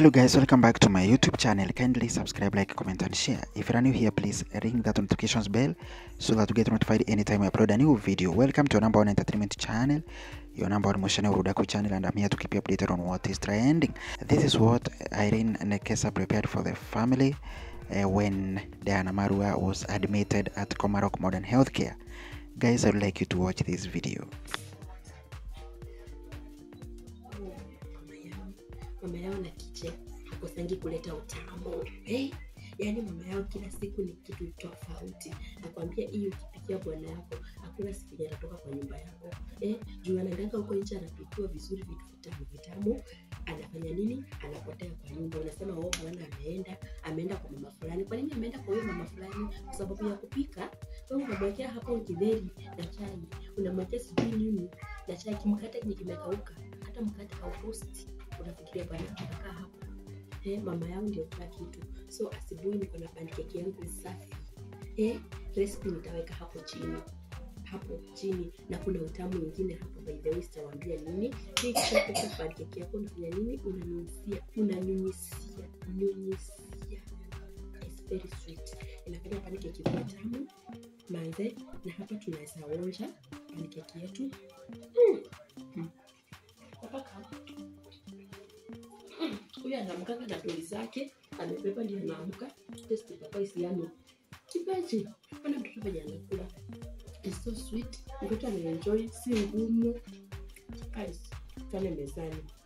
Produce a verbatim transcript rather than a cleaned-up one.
Hello guys, welcome back to my YouTube channel. Kindly subscribe, like, comment and share. If you are new here, please ring that notifications bell so that you get notified anytime I upload a new video. Welcome to your number one entertainment channel, your number one Moshane Urudaku channel, and I'm here to keep you updated on what is trending. This is what Irene Nekesa prepared for the family uh, when Diana Marua was admitted at Komarok Modern Healthcare. Guys, I would like you to watch this video. Mama yao na kiche hakosangi kuleta utamu eh? Yani mama yao kila siku ni kitu tofauti. Nakwambia hiyo ukipikia bwana yako hakuna siku inatoka kwa nyumba yako eh? Juu anaendanga huko nje anapikiwa vizuri vitu vitamu vitamu, anafanya nini? Anapotea kwa nyumba. Unasema wao bwana ameenda ameenda kwa mama fulani. Kwa nini ameenda kwa mama fulani? Kwa sababu ya kupika. Wewe unamwekea hapo kideri na chai, unamwekea sijui nini na chai, kimkate kimekauka, hata mkate hauposti. Unafikiria bwana atakaa hapo eh? Mama yangu ndio kila kitu. So asubuhi niko na pancake yangu safi eh, recipe nitaweka hapo chini hapo chini na kuna utamu mwingine hapo. By the way, sitawaambia nini. Hii kitu cha pancake yako unafanya nini? Unanyunyizia unanyunyizia nyunyizia, it's very sweet. Inafanya pancake iwe tamu manze. Na hapa tunaweza onja pancake yetu mm. hmm. Huyo anaamka na doli zake, amepepa ndio anaamka. Testi papa isiano. Kipaji, bwana mtoto paja anakula. It's so sweet. Mtoto anaenjoy, si ngumu. Guys, tane mezani.